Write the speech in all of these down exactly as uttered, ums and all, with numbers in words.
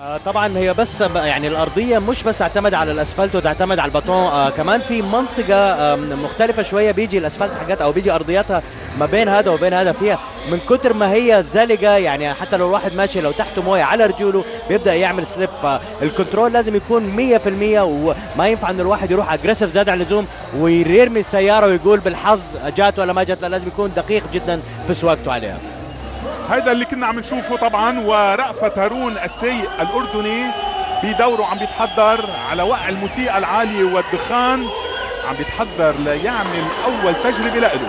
آه طبعا هي بس يعني الارضيه مش بس تعتمد على الاسفلت وتعتمد على البطون، آه كمان في منطقه آه مختلفه شويه بيجي الاسفلت حاجات او بيجي ارضياتها ما بين هذا وبين هذا فيها من كتر ما هي زلقه، يعني حتى لو الواحد ماشي لو تحته مويه على رجوله بيبدا يعمل سليب. فالكنترول لازم يكون مية بالمية وما ينفع ان الواحد يروح اجريسيف زاد عن اللزوم ويرمي السياره ويقول بالحظ جات ولا ما جات، لا لازم يكون دقيق جدا في سواقته عليها. هيدا اللي كنا عم نشوفه طبعا، ورأفت هارون السيء الأردني بدوره عم بيتحضر على وقع الموسيقى العالية والدخان، عم بيتحضر ليعمل أول تجربة لإله.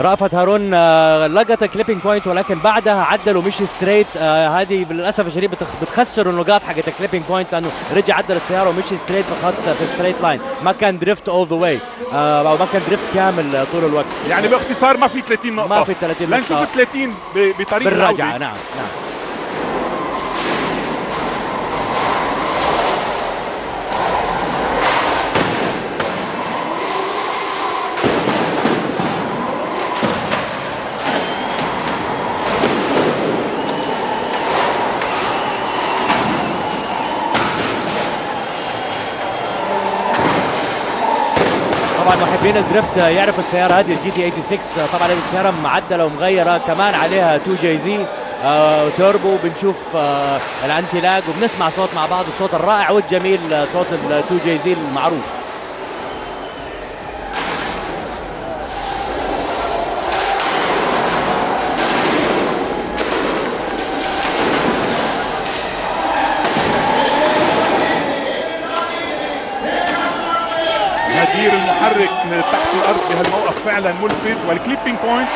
رأفت هارون لقط الكليبنج بوينت ولكن بعدها عدل ومشي ستريت، هذه للاسف الشديد بتخسر النقاط حقت الكليبنج بوينت لانه رجع عدل السياره ومشي ستريت فخط في ستريت لاين، ما كان دريفت اول ذا واي او ما كان دريفت كامل طول الوقت. يعني باختصار ما في ثلاثين نقطه، ما في ثلاثين نقطه، لنشوف ثلاثين بطريقه بالرجعه. نعم نعم طبعا محبين الدريفت يعرفوا السياره هذه الجي تي ستة وثمانين، طبعا هذه السياره معدله ومغيره كمان عليها تو جي زد آه توربو، بنشوف آه الانتي لاج وبنسمع صوت مع بعض، الصوت الرائع والجميل صوت ال تو جي زد المعروف. تغيير المحرك تحت الارض بهالموقف فعلا ملفت، والكليبنج بوينت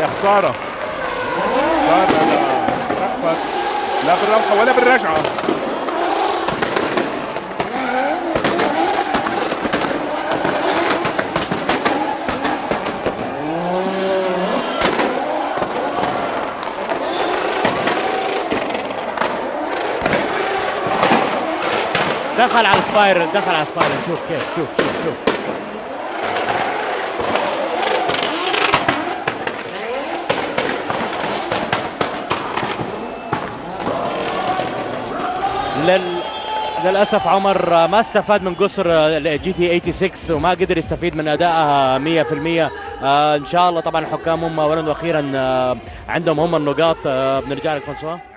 يا خساره صار رأفت لا بالروحه ولا بالرجعه. دخل على السبايرل، دخل على السبايرل، شوف كيف، شوف شوف شوف لل... للأسف عمر ما استفاد من قصر الجي تي ستة وثمانين وما قدر يستفيد من أدائها مية بالمية. آه إن شاء الله طبعا الحكام هم أولا وأخيرا آه عندهم هم النقاط. آه بنرجع لك فرنسوا.